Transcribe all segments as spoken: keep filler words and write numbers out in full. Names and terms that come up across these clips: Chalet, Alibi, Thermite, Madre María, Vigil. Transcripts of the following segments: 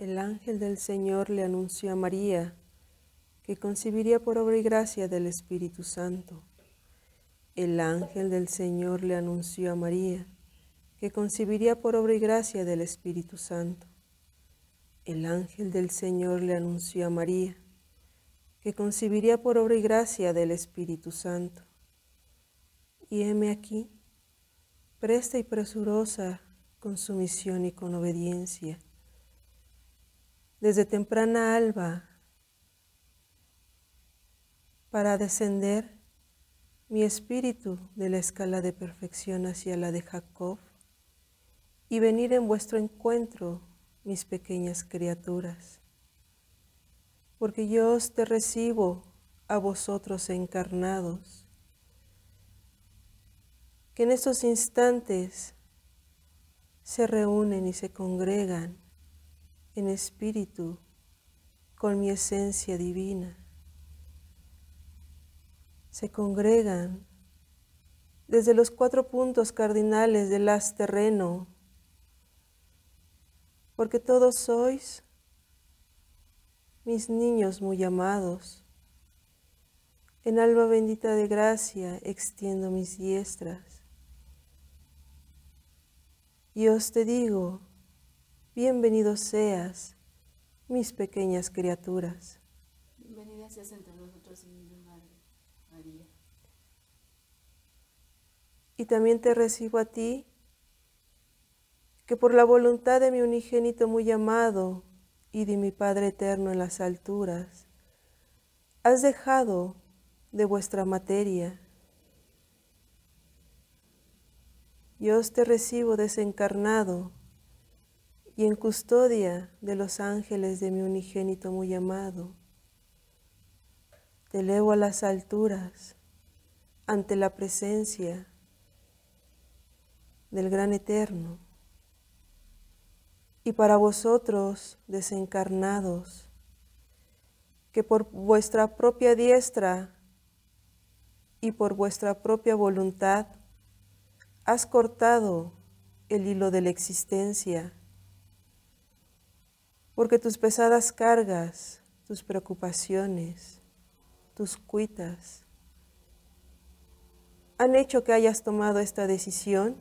El ángel del Señor le anunció a María que concebiría por obra y gracia del Espíritu Santo. El ángel del Señor le anunció a María que concebiría por obra y gracia del Espíritu Santo. El ángel del Señor le anunció a María que concebiría por obra y gracia del Espíritu Santo. Y heme aquí, presta y presurosa con sumisión y con obediencia. Desde temprana alba, para descender mi espíritu de la escala de perfección hacia la de Jacob y venir en vuestro encuentro, mis pequeñas criaturas. Porque yo os te recibo a vosotros encarnados, que en estos instantes se reúnen y se congregan en espíritu con mi esencia divina. Se congregan desde los cuatro puntos cardinales del haz terreno, porque todos sois mis niños muy amados. En alba bendita de gracia extiendo mis diestras y os te digo: bienvenidos seas, mis pequeñas criaturas. Bienvenida seas entre nosotros, mi Madre María. Y también te recibo a ti, que por la voluntad de mi unigénito muy amado y de mi Padre eterno en las alturas, has dejado de vuestra materia. Yo os te recibo desencarnado, y en custodia de los ángeles de mi unigénito muy amado. Te elevo a las alturas ante la presencia del Gran Eterno. Y para vosotros, desencarnados, que por vuestra propia diestra y por vuestra propia voluntad has cortado el hilo de la existencia, porque tus pesadas cargas, tus preocupaciones, tus cuitas, han hecho que hayas tomado esta decisión.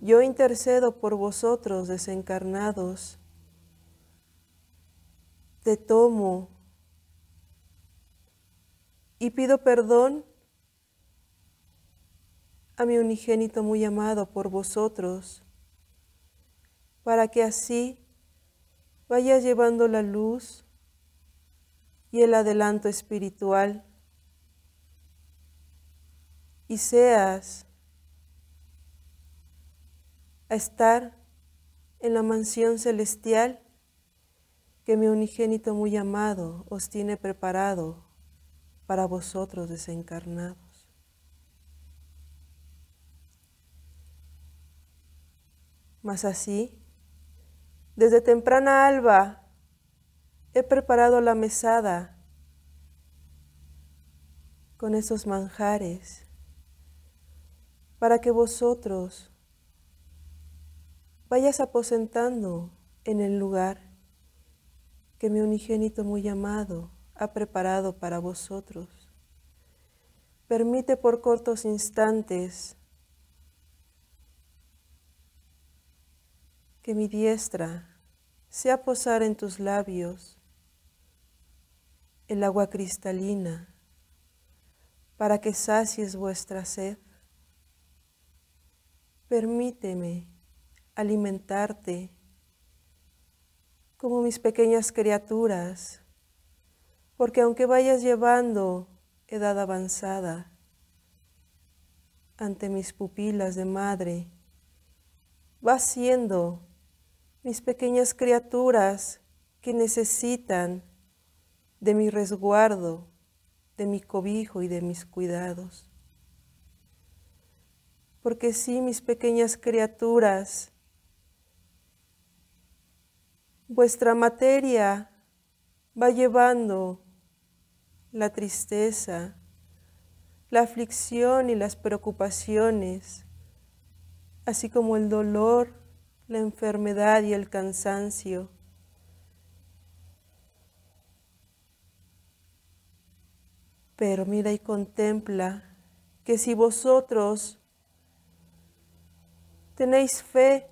Yo intercedo por vosotros, desencarnados. Te tomo y pido perdón a mi unigénito muy amado por vosotros, para que así vayas llevando la luz y el adelanto espiritual y seas a estar en la mansión celestial que mi unigénito muy amado os tiene preparado para vosotros desencarnados. Mas así, desde temprana alba he preparado la mesada con esos manjares para que vosotros vayas aposentando en el lugar que mi unigénito muy amado ha preparado para vosotros. Permite por cortos instantes que mi diestra sea posar en tus labios el agua cristalina para que sacies vuestra sed. Permíteme alimentarte como mis pequeñas criaturas, porque aunque vayas llevando edad avanzada ante mis pupilas de madre, vas siendo mis pequeñas criaturas que necesitan de mi resguardo, de mi cobijo y de mis cuidados. Porque sí, mis pequeñas criaturas, vuestra materia va llevando la tristeza, la aflicción y las preocupaciones, así como el dolor, la enfermedad y el cansancio. Pero mira y contempla que si vosotros tenéis fe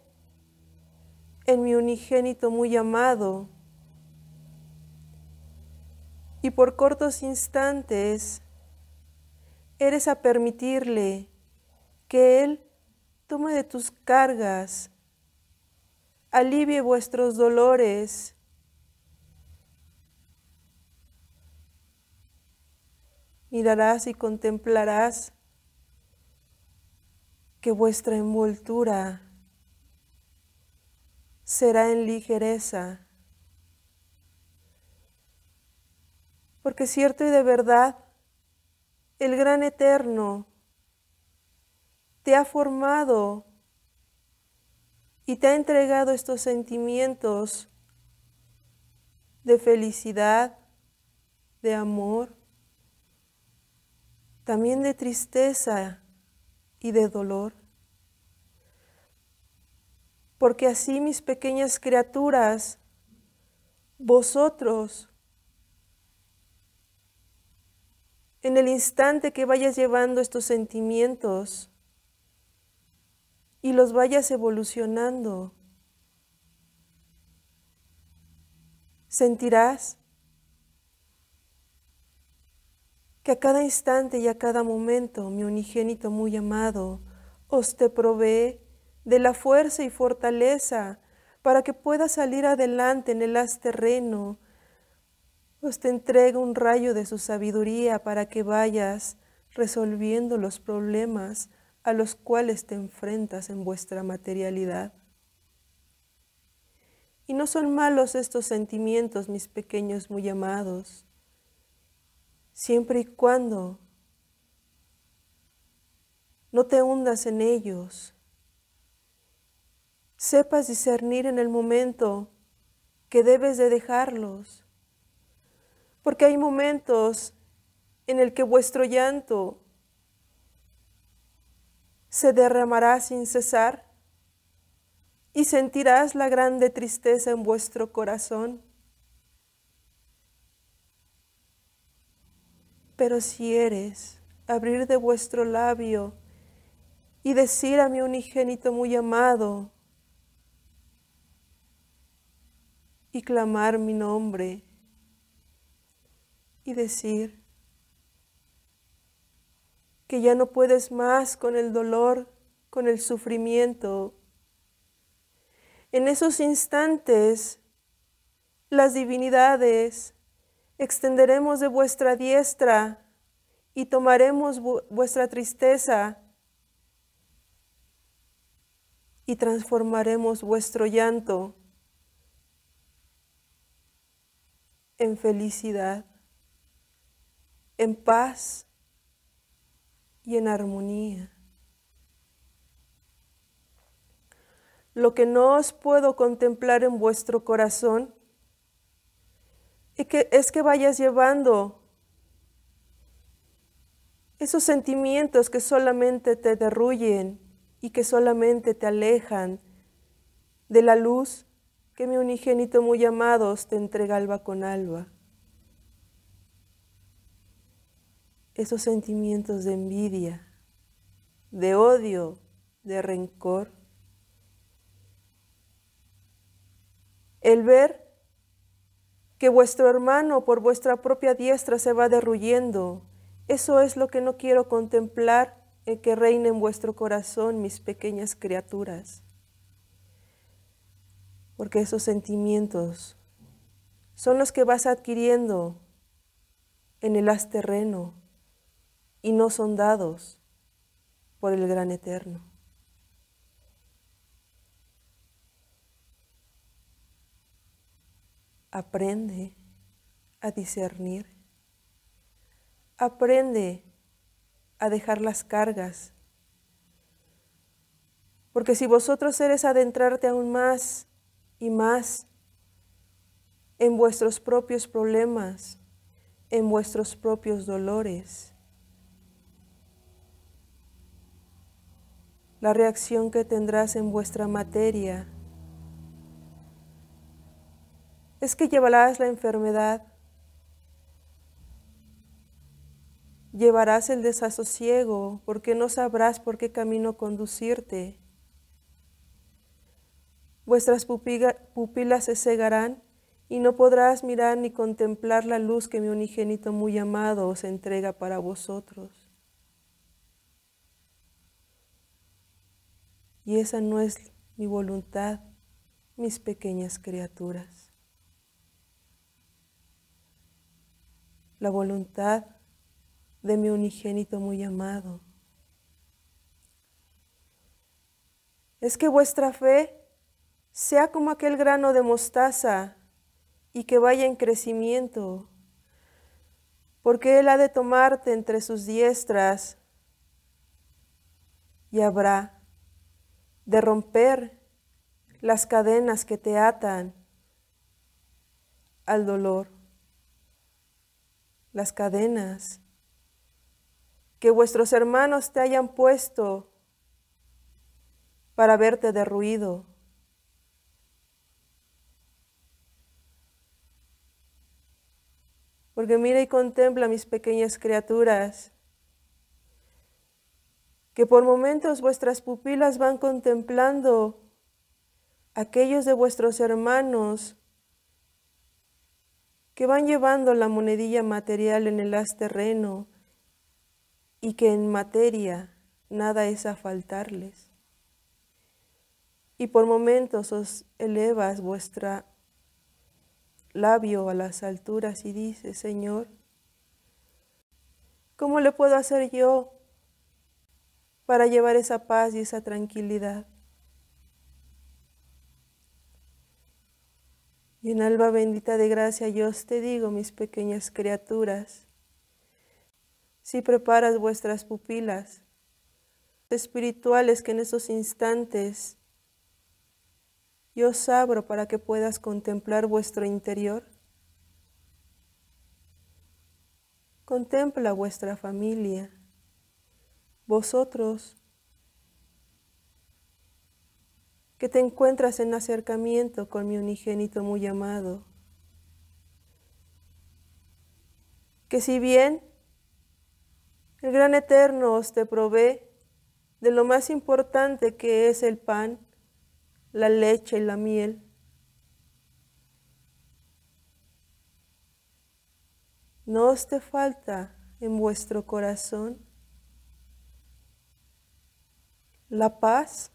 en mi unigénito muy amado, y por cortos instantes eres a permitirle que Él tome de tus cargas, alivie vuestros dolores, mirarás y contemplarás que vuestra envoltura será en ligereza, porque cierto y de verdad el gran Eterno te ha formado y te ha entregado estos sentimientos de felicidad, de amor, también de tristeza y de dolor. Porque así, mis pequeñas criaturas, vosotros, en el instante que vayas llevando estos sentimientos y los vayas evolucionando, sentirás que a cada instante y a cada momento mi unigénito muy amado os te provee de la fuerza y fortaleza para que puedas salir adelante en el haz terreno. Os te entrega un rayo de su sabiduría para que vayas resolviendo los problemas a los cuales te enfrentas en vuestra materialidad. Y no son malos estos sentimientos, mis pequeños muy amados, siempre y cuando no te hundas en ellos, sepas discernir en el momento que debes de dejarlos, porque hay momentos en el que vuestro llanto se derramará sin cesar y sentirás la grande tristeza en vuestro corazón. Pero si eres abrir de vuestro labio y decir a mi unigénito muy amado y clamar mi nombre y decir que ya no puedes más con el dolor, con el sufrimiento, en esos instantes las divinidades extenderemos de vuestra diestra y tomaremos vu- vuestra tristeza y transformaremos vuestro llanto en felicidad, en paz y en armonía. Lo que no os puedo contemplar en vuestro corazón Y que, es que vayas llevando esos sentimientos que solamente te derruyen y que solamente te alejan de la luz que mi unigénito muy amado te entrega alba con alba. Esos sentimientos de envidia, de odio, de rencor. El ver que vuestro hermano por vuestra propia diestra se va derruyendo. Eso es lo que no quiero contemplar, el que reine en vuestro corazón, mis pequeñas criaturas. Porque esos sentimientos son los que vas adquiriendo en el haz terreno y no son dados por el gran Eterno. Aprende a discernir, aprende a dejar las cargas, porque si vosotros eres adentrarte aún más y más en vuestros propios problemas, en vuestros propios dolores, la reacción que tendrás en vuestra materia es que llevarás la enfermedad, llevarás el desasosiego, porque no sabrás por qué camino conducirte. Vuestras pupilas se cegarán y no podrás mirar ni contemplar la luz que mi unigénito muy amado os entrega para vosotros. Y esa no es mi voluntad, mis pequeñas criaturas. La voluntad de mi unigénito muy amado es que vuestra fe sea como aquel grano de mostaza y que vaya en crecimiento, porque Él ha de tomarte entre sus diestras y habrá de romper las cadenas que te atan al dolor, las cadenas que vuestros hermanos te hayan puesto para verte derruido. Porque mira y contempla, mis pequeñas criaturas, que por momentos vuestras pupilas van contemplando aquellos de vuestros hermanos que van llevando la monedilla material en el haz terreno y que en materia nada es a faltarles. Y por momentos os elevas vuestra labio a las alturas y dice: Señor, ¿cómo le puedo hacer yo para llevar esa paz y esa tranquilidad? Y en alba bendita de gracia yo os te digo, mis pequeñas criaturas, si preparas vuestras pupilas espirituales que en esos instantes yo os abro para que puedas contemplar vuestro interior. Contempla vuestra familia, vosotros, que te encuentras en acercamiento con mi unigénito muy amado. Que si bien el Gran Eterno os te provee de lo más importante que es el pan, la leche y la miel, ¿no os te falta en vuestro corazón la paz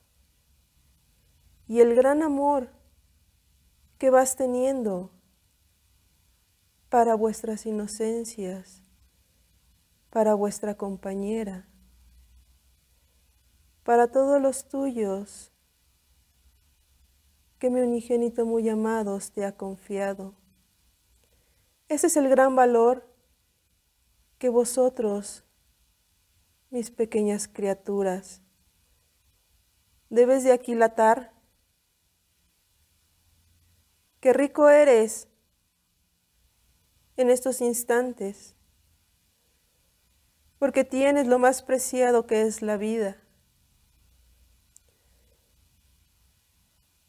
y el gran amor que vas teniendo para vuestras inocencias, para vuestra compañera, para todos los tuyos que mi unigénito muy amado os te ha confiado? Ese es el gran valor que vosotros, mis pequeñas criaturas, debes de aquilatar. Qué rico eres en estos instantes, porque tienes lo más preciado que es la vida.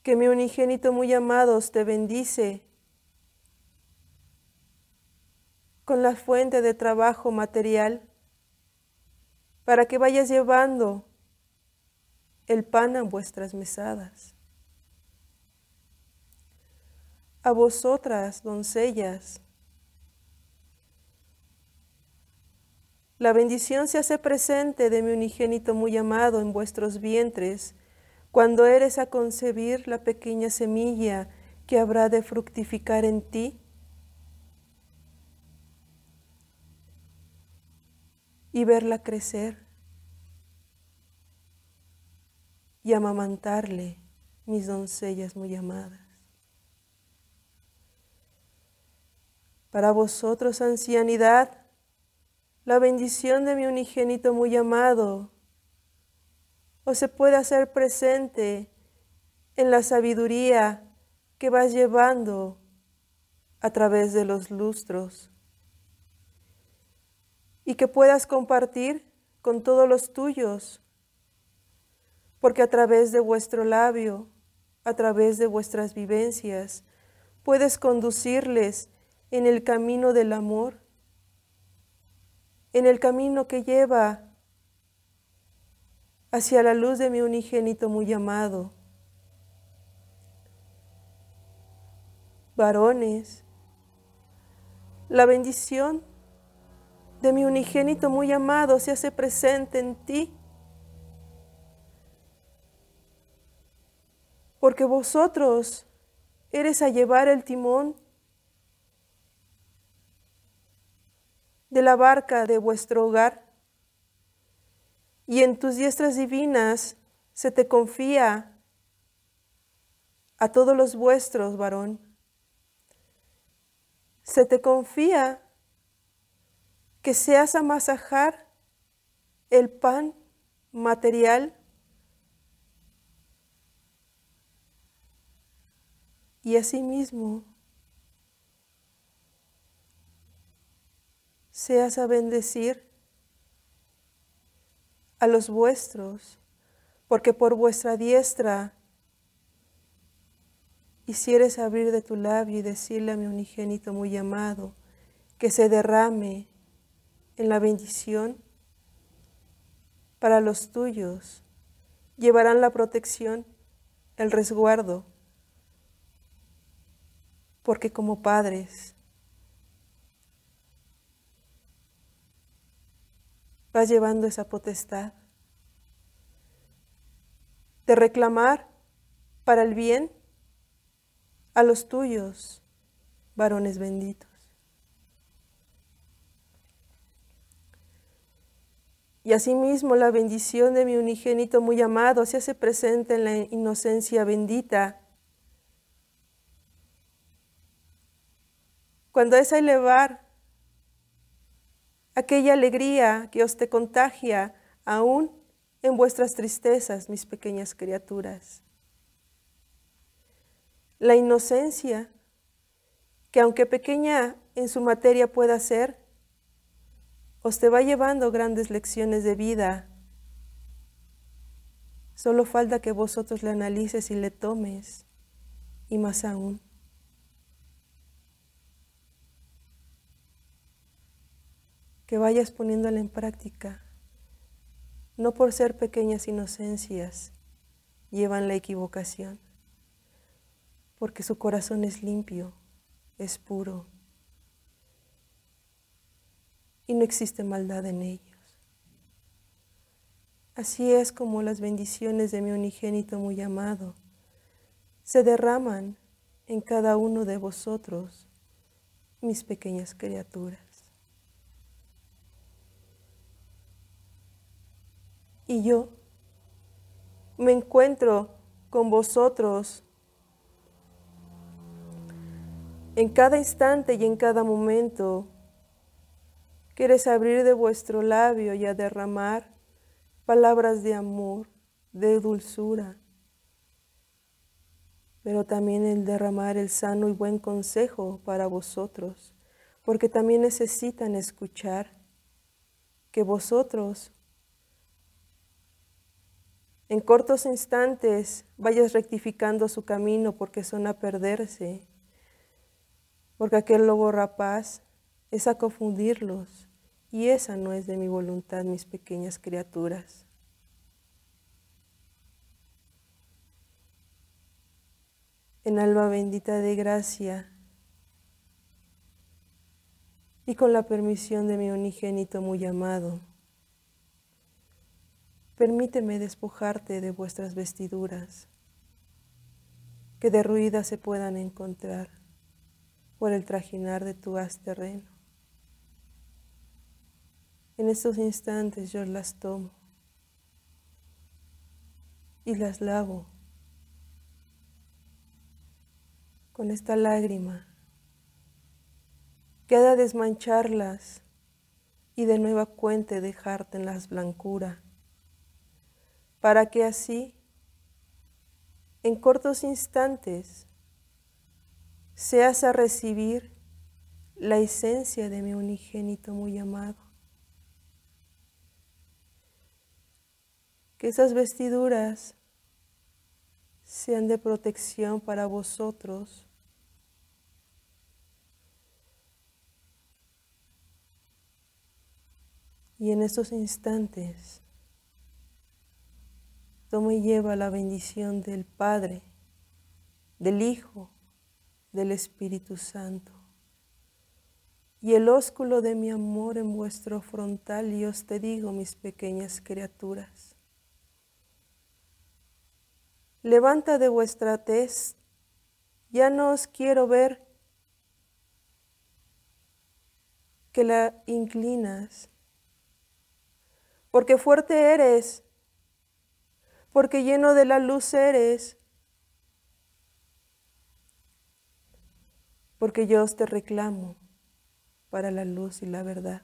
Que mi unigénito muy amado os te bendice con la fuente de trabajo material para que vayas llevando el pan a vuestras mesadas. A vosotras, doncellas, la bendición se hace presente de mi unigénito muy amado en vuestros vientres, cuando eres a concebir la pequeña semilla que habrá de fructificar en ti. Y verla crecer. Y amamantarle, mis doncellas muy amadas. Para vosotros, ancianidad, la bendición de mi unigénito muy amado o se puede hacer presente en la sabiduría que vas llevando a través de los lustros y que puedas compartir con todos los tuyos, porque a través de vuestro labio, a través de vuestras vivencias, puedes conducirles en el camino del amor, en el camino que lleva hacia la luz de mi unigénito muy amado. Varones, la bendición de mi unigénito muy amado se hace presente en ti, porque vosotros eres a llevar el timón de la barca de vuestro hogar, y en tus diestras divinas se te confía a todos los vuestros, varón. Se te confía que seas amasajar el pan material y asimismo seas a bendecir a los vuestros, porque por vuestra diestra hicieres abrir de tu labio y decirle a mi unigénito muy amado que se derrame en la bendición para los tuyos. Llevarán la protección, el resguardo, porque como padres vas llevando esa potestad de reclamar para el bien a los tuyos, varones benditos. Y asimismo la bendición de mi unigénito muy amado se hace presente en la inocencia bendita, cuando es a elevar aquella alegría que os te contagia aún en vuestras tristezas, mis pequeñas criaturas. La inocencia, que aunque pequeña en su materia pueda ser, os te va llevando grandes lecciones de vida. Solo falta que vosotros la analices y le tomes, y más aún. Que vayas poniéndola en práctica. No por ser pequeñas inocencias llevan la equivocación, porque su corazón es limpio, es puro, y no existe maldad en ellos. Así es como las bendiciones de mi unigénito muy amado se derraman en cada uno de vosotros, mis pequeñas criaturas. Y yo me encuentro con vosotros en cada instante y en cada momento. Quieres abrir de vuestro labio y a derramar palabras de amor, de dulzura, pero también el derramar el sano y buen consejo para vosotros, porque también necesitan escuchar que vosotros en cortos instantes vayas rectificando su camino, porque son a perderse, porque aquel lobo rapaz es a confundirlos, y esa no es de mi voluntad, mis pequeñas criaturas. En alma bendita de gracia, y con la permisión de mi unigénito muy amado, permíteme despojarte de vuestras vestiduras, que derruidas se puedan encontrar por el trajinar de tu haz terreno. En estos instantes yo las tomo y las lavo con esta lágrima que ha de desmancharlas y de nueva cuenta dejarte en las blancura, para que así, en cortos instantes, seas a recibir la esencia de mi unigénito muy amado. Que esas vestiduras sean de protección para vosotros, Y en estos instantes, toma y lleva la bendición del Padre, del Hijo, del Espíritu Santo. Y el ósculo de mi amor en vuestro frontal, y os te digo, mis pequeñas criaturas, levanta de vuestra tez, ya no os quiero ver que la inclinas, porque fuerte eres, porque lleno de la luz eres, porque yo os te reclamo para la luz y la verdad.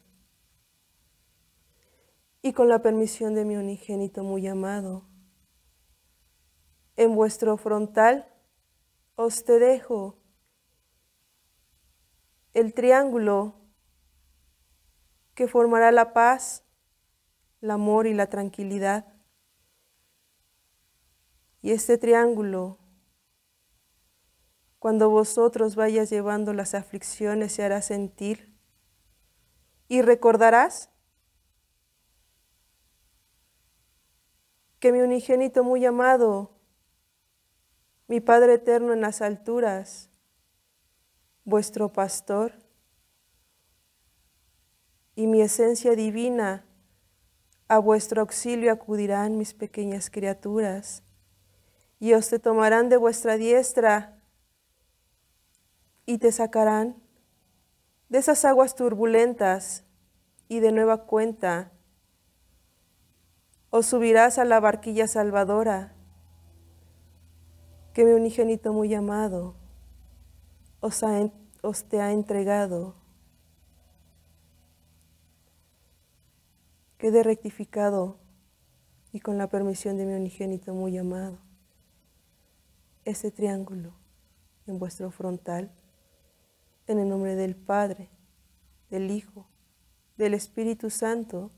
Y con la permisión de mi unigénito muy amado, en vuestro frontal os te dejo el triángulo que formará la paz, el amor y la tranquilidad. Y este triángulo, cuando vosotros vayas llevando las aflicciones, se hará sentir y recordarás que mi unigénito muy amado, mi Padre eterno en las alturas, vuestro pastor y mi esencia divina, a vuestro auxilio acudirán, mis pequeñas criaturas, y os te tomarán de vuestra diestra y te sacarán de esas aguas turbulentas, y de nueva cuenta os subirás a la barquilla salvadora que mi unigénito muy amado os, ha, os te ha entregado. Quede rectificado y con la permisión de mi unigénito muy amado, ese triángulo en vuestro frontal, en el nombre del Padre, del Hijo, del Espíritu Santo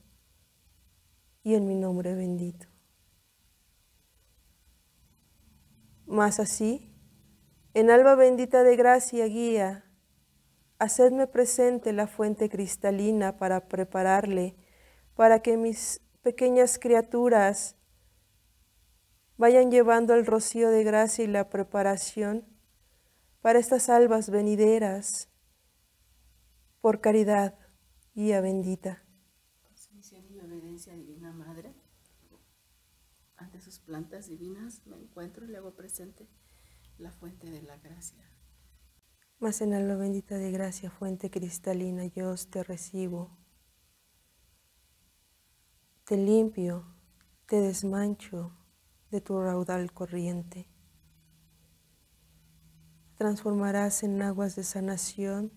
y en mi nombre bendito. Mas así, en alba bendita de gracia guía, hacedme presente la fuente cristalina para prepararle, para que mis pequeñas criaturas vayan llevando el rocío de gracia y la preparación para estas albas venideras, por caridad, guía bendita. Conciencia y obediencia, Divina Madre, ante sus plantas divinas me encuentro y le hago presente la fuente de la gracia. Mas en alba bendita de gracia, fuente cristalina, yo os te recibo. Te limpio, te desmancho de tu raudal corriente. Transformarás en aguas de sanación,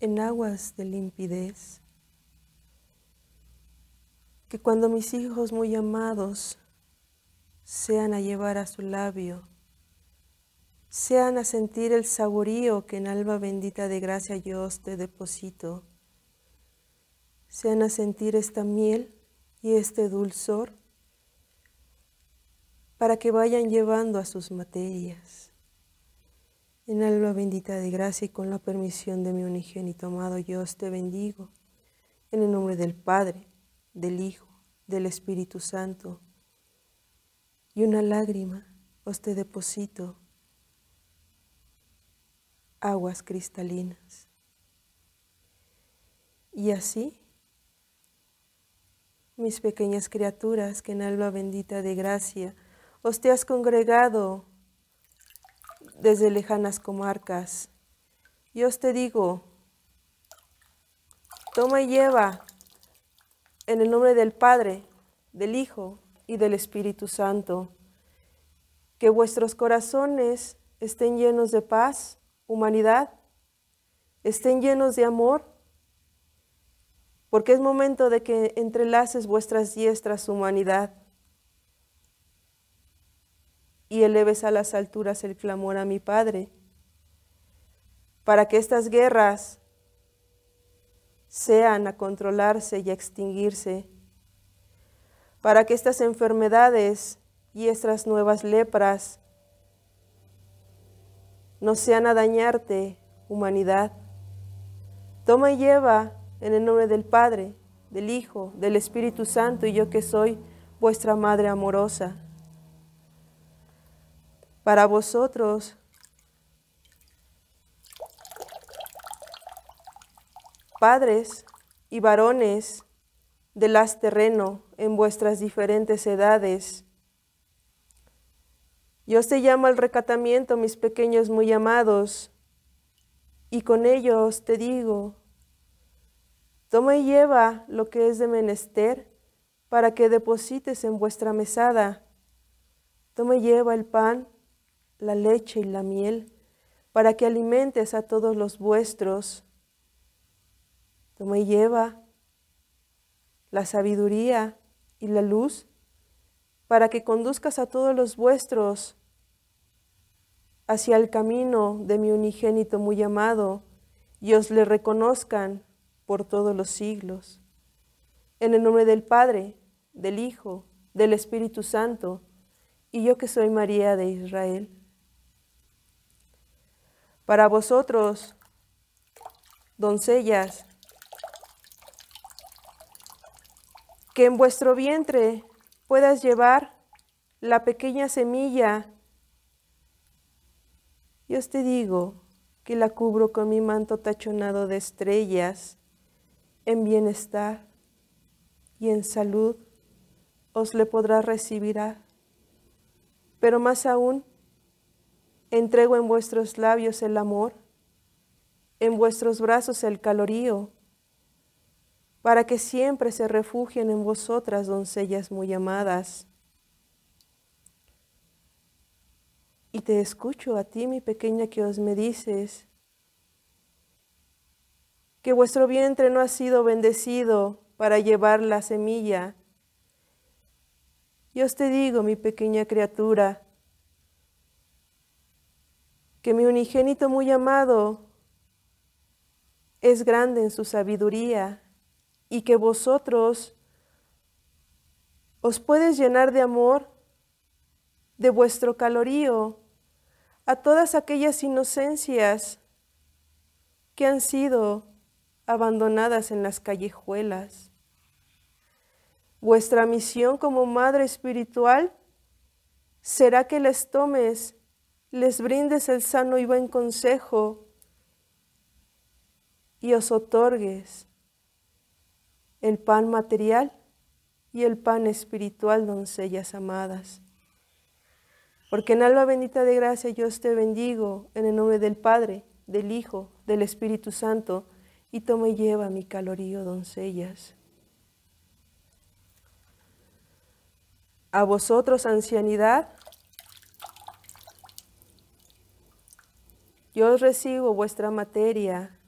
en aguas de limpidez, que cuando mis hijos muy amados sean a llevar a su labio, sean a sentir el saborío que en alba bendita de gracia yo os te deposito, sean a sentir esta miel y este dulzor para que vayan llevando a sus materias. En alba bendita de gracia y con la permisión de mi unigénito amado, yo os te bendigo. En el nombre del Padre, del Hijo, del Espíritu Santo. Y una lágrima os te deposito, aguas cristalinas. Y así, mis pequeñas criaturas que en alba bendita de gracia os te has congregado desde lejanas comarcas, y os te digo, toma y lleva en el nombre del Padre, del Hijo y del Espíritu Santo, que vuestros corazones estén llenos de paz, humanidad, estén llenos de amor, porque es momento de que entrelaces vuestras diestras humanidad y eleves a las alturas el clamor a mi Padre, para que estas guerras sean a controlarse y a extinguirse, para que estas enfermedades y estas nuevas lepras no sean a dañarte, humanidad. Toma y lleva en el nombre del Padre, del Hijo, del Espíritu Santo, y yo que soy vuestra Madre amorosa. Para vosotros, padres y varones del haz terreno en vuestras diferentes edades, yo os llamo al recatamiento, mis pequeños muy amados, y con ellos te digo, toma y lleva lo que es de menester para que deposites en vuestra mesada. Toma y lleva el pan, la leche y la miel, para que alimentes a todos los vuestros. Toma y lleva la sabiduría y la luz, para que conduzcas a todos los vuestros hacia el camino de mi unigénito muy amado, y os le reconozcan por todos los siglos. En el nombre del Padre, del Hijo, del Espíritu Santo, y yo que soy María de Israel. Para vosotros, doncellas, que en vuestro vientre puedas llevar la pequeña semilla, yo te digo que la cubro con mi manto tachonado de estrellas, en bienestar y en salud os le podrá recibir, pero más aún entrego en vuestros labios el amor, en vuestros brazos el calorío, para que siempre se refugien en vosotras, doncellas muy amadas. Y te escucho a ti, mi pequeña, que os me dices que vuestro vientre no ha sido bendecido para llevar la semilla. Yo os te digo, mi pequeña criatura, que mi unigénito muy amado es grande en su sabiduría, y que vosotros os podéis llenar de amor, de vuestro calorío, a todas aquellas inocencias que han sido abandonadas en las callejuelas. Vuestra misión como madre espiritual será que les tomes, les brindes el sano y buen consejo y os otorgues el pan material y el pan espiritual, doncellas amadas. Porque en alma bendita de gracia yo os te bendigo, en el nombre del Padre, del Hijo, del Espíritu Santo, y toma y lleva mi calorío, doncellas. A vosotros, ancianidad, yo os recibo vuestra materia,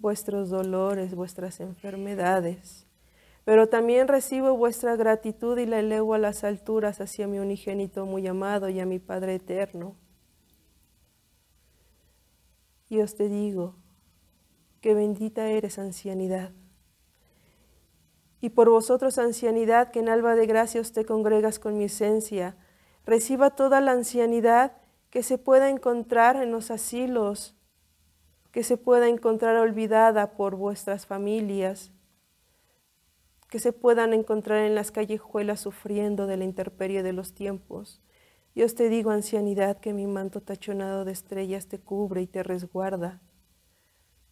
vuestros dolores, vuestras enfermedades, pero también recibo vuestra gratitud y la elevo a las alturas hacia mi unigénito muy amado y a mi Padre eterno. Y os te digo que bendita eres, ancianidad. Y por vosotros, ancianidad, que en alba de gracia os te congregas con mi esencia, reciba toda la ancianidad que se pueda encontrar en los asilos, que se pueda encontrar olvidada por vuestras familias, que se puedan encontrar en las callejuelas sufriendo de la intemperie de los tiempos. Yo te digo, ancianidad, que mi manto tachonado de estrellas te cubre y te resguarda.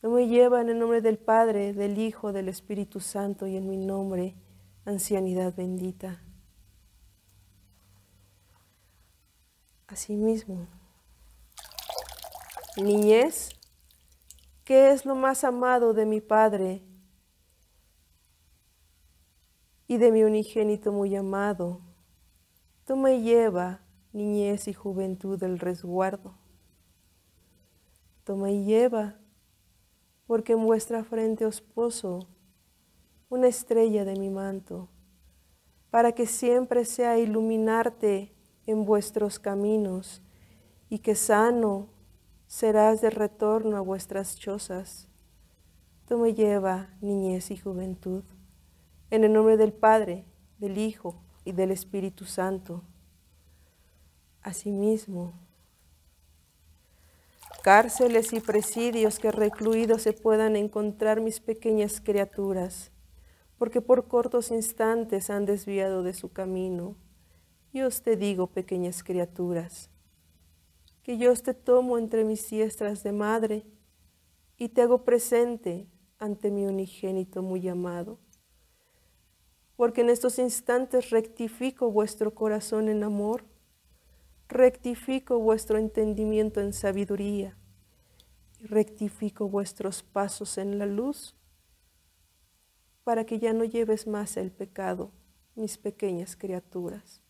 No me lleva en el nombre del Padre, del Hijo, del Espíritu Santo y en mi nombre, ancianidad bendita. Asimismo, niñez, que es lo más amado de mi Padre y de mi unigénito muy amado, toma y lleva, niñez y juventud, del resguardo. Toma y lleva, porque en vuestra frente os poso una estrella de mi manto, para que siempre sea iluminarte en vuestros caminos, y que sano serás de retorno a vuestras chozas. Toma y lleva, niñez y juventud. En el nombre del Padre, del Hijo y del Espíritu Santo. Asimismo, cárceles y presidios que recluidos se puedan encontrar mis pequeñas criaturas, porque por cortos instantes han desviado de su camino. Yo os te digo, pequeñas criaturas, que yo os te tomo entre mis siestras de madre y te hago presente ante mi unigénito muy amado, porque en estos instantes rectifico vuestro corazón en amor, rectifico vuestro entendimiento en sabiduría, y rectifico vuestros pasos en la luz, para que ya no lleves más el pecado, mis pequeñas criaturas.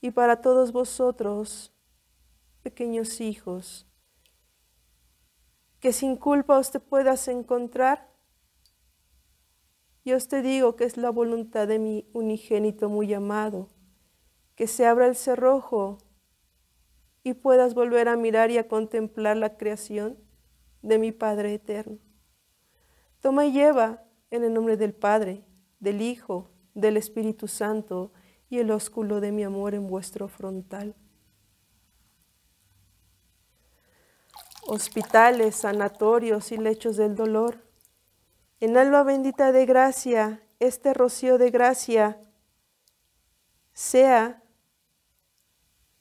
Y para todos vosotros, pequeños hijos, que sin culpa os te puedas encontrar, yo os te digo que es la voluntad de mi unigénito muy amado, que se abra el cerrojo y puedas volver a mirar y a contemplar la creación de mi Padre eterno. Toma y lleva en el nombre del Padre, del Hijo, del Espíritu Santo y el ósculo de mi amor en vuestro frontal. Hospitales, sanatorios y lechos del dolor, en alba bendita de gracia, este rocío de gracia sea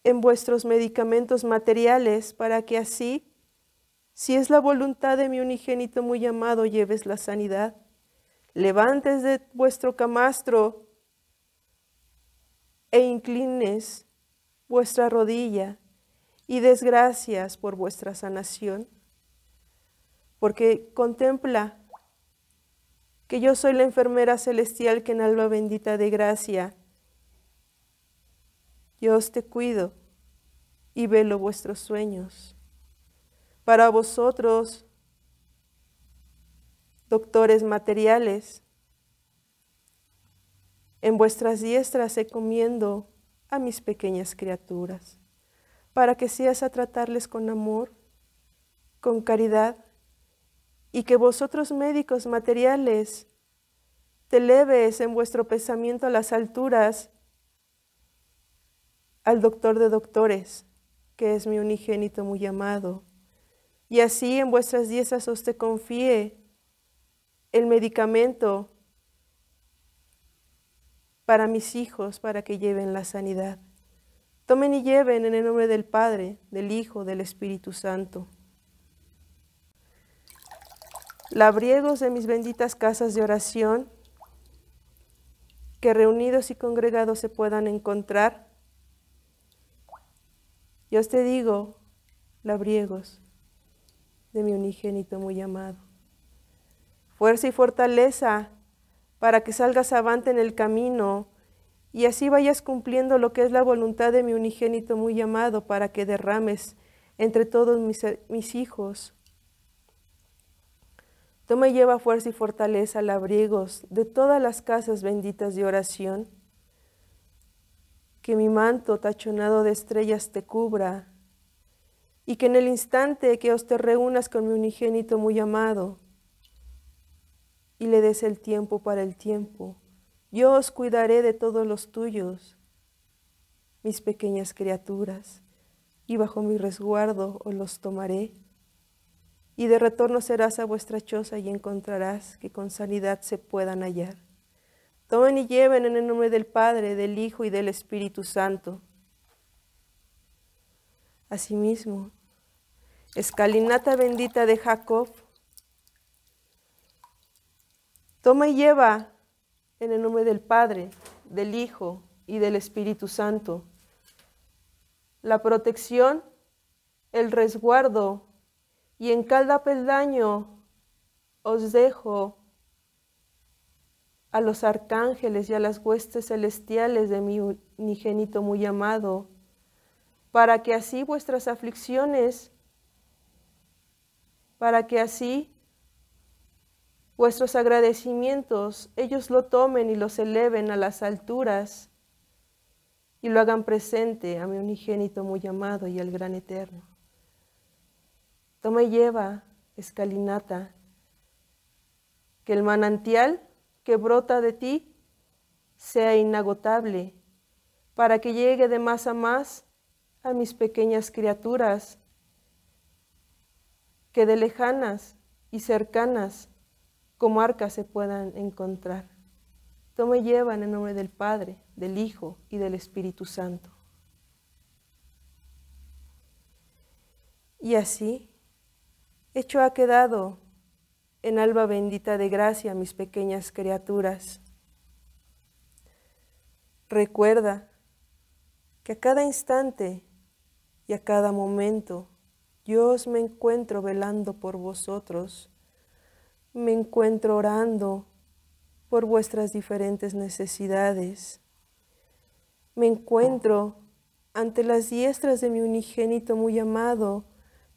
en vuestros medicamentos materiales, para que así, si es la voluntad de mi unigénito muy amado, lleves la sanidad. Levantes de vuestro camastro e inclines vuestra rodilla y des gracias por vuestra sanación, porque contempla que yo soy la enfermera celestial que en alba bendita de gracia yo os te cuido y velo vuestros sueños. Para vosotros, doctores materiales, en vuestras diestras encomiendo a mis pequeñas criaturas, para que seas a tratarles con amor, con caridad, y que vosotros médicos materiales te eleves en vuestro pensamiento a las alturas, al doctor de doctores, que es mi unigénito muy amado, y así en vuestras diestras os te confíe el medicamento para mis hijos, para que lleven la sanidad. Tomen y lleven en el nombre del Padre, del Hijo, del Espíritu Santo. Labriegos de mis benditas casas de oración, que reunidos y congregados se puedan encontrar. Yo os te digo, labriegos de mi unigénito muy amado, fuerza y fortaleza para que salgas avante en el camino y así vayas cumpliendo lo que es la voluntad de mi unigénito muy amado, para que derrames entre todos mis, mis hijos. Toma y lleva fuerza y fortaleza, labriegos de todas las casas benditas de oración, que mi manto tachonado de estrellas te cubra y que en el instante que os te reúnas con mi unigénito muy amado, y le des el tiempo para el tiempo, yo os cuidaré de todos los tuyos, mis pequeñas criaturas, y bajo mi resguardo os los tomaré, y de retorno serás a vuestra choza y encontrarás que con sanidad se puedan hallar. Tomen y lleven en el nombre del Padre, del Hijo y del Espíritu Santo. Asimismo, escalinata bendita de Jacob, toma y lleva en el nombre del Padre, del Hijo y del Espíritu Santo la protección, el resguardo, y en cada peldaño os dejo a los arcángeles y a las huestes celestiales de mi unigénito muy amado, para que así vuestras aflicciones, para que así vuestros agradecimientos, ellos lo tomen y los eleven a las alturas y lo hagan presente a mi unigénito muy amado y al gran eterno. Toma y lleva, escalinata, que el manantial que brota de ti sea inagotable, para que llegue de más a más a mis pequeñas criaturas que de lejanas y cercanas comarcas se puedan encontrar. Toma y lleva en el nombre del Padre, del Hijo y del Espíritu Santo. Y así, hecho ha quedado en alba bendita de gracia, mis pequeñas criaturas. Recuerda que a cada instante y a cada momento yo os me encuentro velando por vosotros, me encuentro orando por vuestras diferentes necesidades, me encuentro ante las diestras de mi unigénito muy amado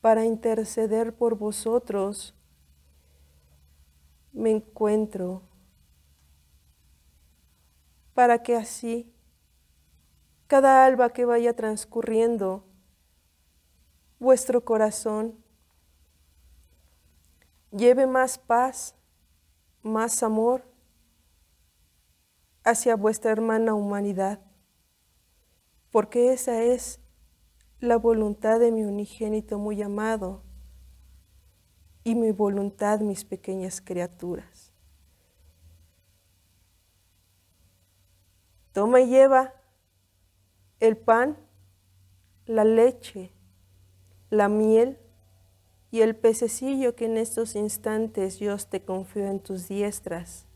para interceder por vosotros, me encuentro para que así cada alba que vaya transcurriendo vuestro corazón lleve más paz, más amor hacia vuestra hermana humanidad, porque esa es la voluntad de mi unigénito muy amado y mi voluntad, mis pequeñas criaturas. Toma y lleva el pan, la leche, la miel y el pececillo que en estos instantes yo te confío en tus diestras.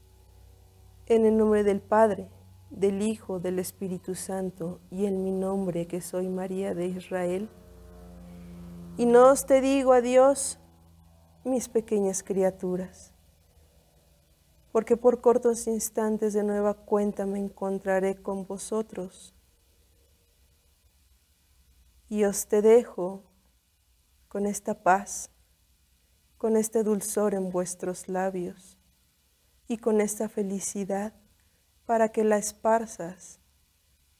En el nombre del Padre, del Hijo, del Espíritu Santo, y en mi nombre, que soy María de Israel. Y no os te digo adiós, mis pequeñas criaturas, porque por cortos instantes de nueva cuenta me encontraré con vosotros. Y os te dejo con esta paz, con este dulzor en vuestros labios, y con esta felicidad para que la esparzas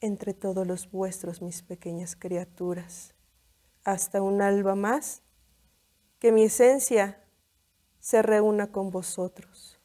entre todos los vuestros, mis pequeñas criaturas, hasta un alba más, que mi esencia se reúna con vosotros.